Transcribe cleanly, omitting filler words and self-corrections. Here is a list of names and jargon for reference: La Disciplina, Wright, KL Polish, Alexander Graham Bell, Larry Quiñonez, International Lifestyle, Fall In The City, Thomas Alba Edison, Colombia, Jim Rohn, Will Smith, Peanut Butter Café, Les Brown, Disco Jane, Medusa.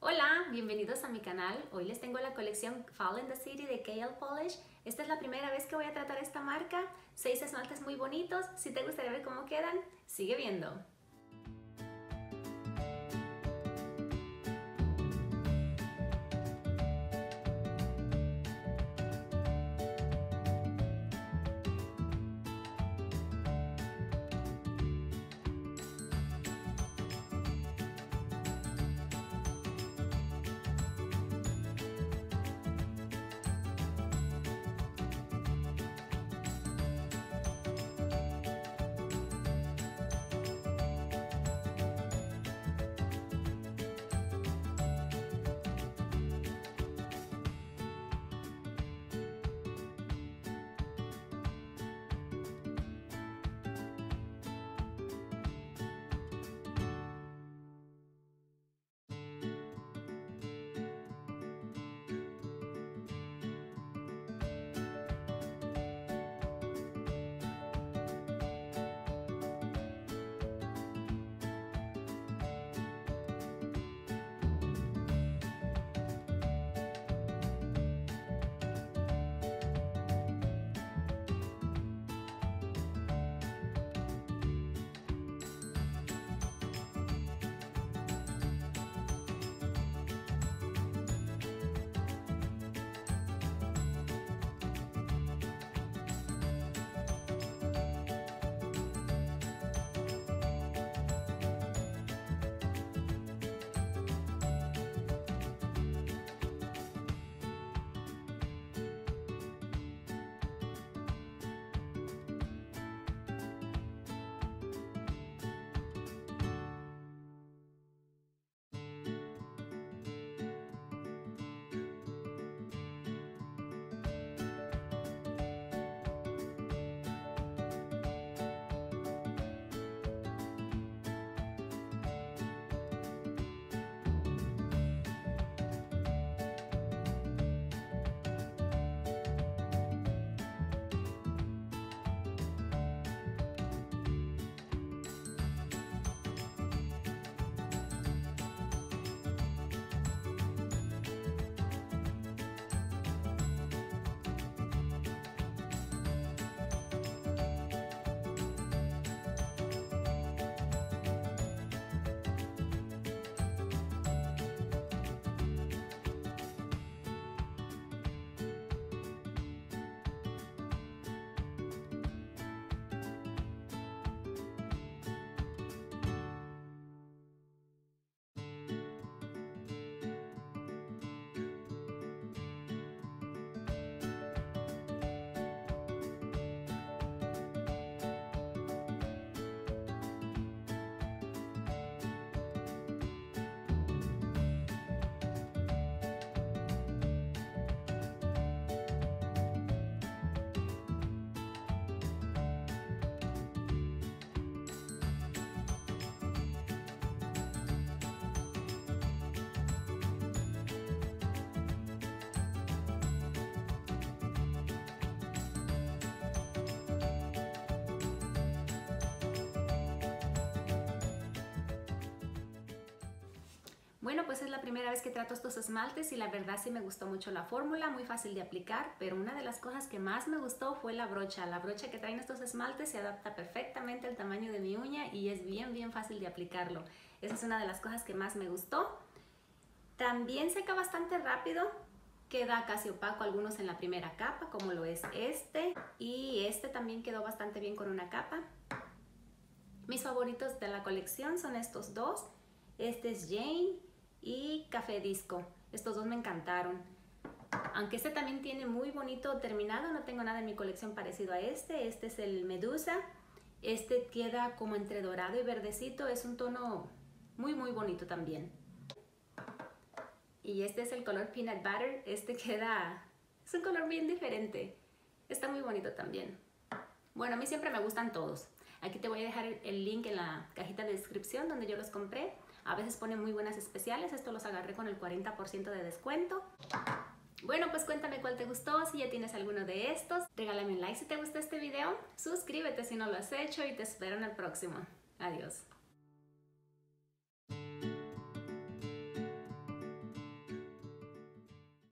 Hola, bienvenidos a mi canal. Hoy les tengo la colección Fall In The City de KL Polish. Esta es la primera vez que voy a tratar esta marca. 6 esmaltes muy bonitos. Si te gustaría ver cómo quedan, sigue viendo. Bueno, pues es la primera vez que trato estos esmaltes y la verdad sí me gustó mucho la fórmula, muy fácil de aplicar, pero una de las cosas que más me gustó fue la brocha. La brocha que traen estos esmaltes se adapta perfectamente al tamaño de mi uña y es bien fácil de aplicarlo. Esa es una de las cosas que más me gustó. También seca bastante rápido, queda casi opaco algunos en la primera capa, como lo es este, y este también quedó bastante bien con una capa. Mis favoritos de la colección son estos dos. Este es Jane y Café Disco. Estos dos me encantaron. Aunque este también tiene muy bonito terminado, no tengo nada en mi colección parecido a este. Este es el Medusa. Este queda como entre dorado y verdecito. Es un tono muy bonito también. Y este es el color Peanut Butter. Este queda... es un color bien diferente. Está muy bonito también. Bueno, a mí siempre me gustan todos. Aquí te voy a dejar el link en la cajita de descripción donde yo los compré. A veces ponen muy buenas especiales, esto los agarré con el 40% de descuento. Bueno, pues cuéntame cuál te gustó, si ya tienes alguno de estos. Regálame un like si te gustó este video, suscríbete si no lo has hecho y te espero en el próximo. Adiós.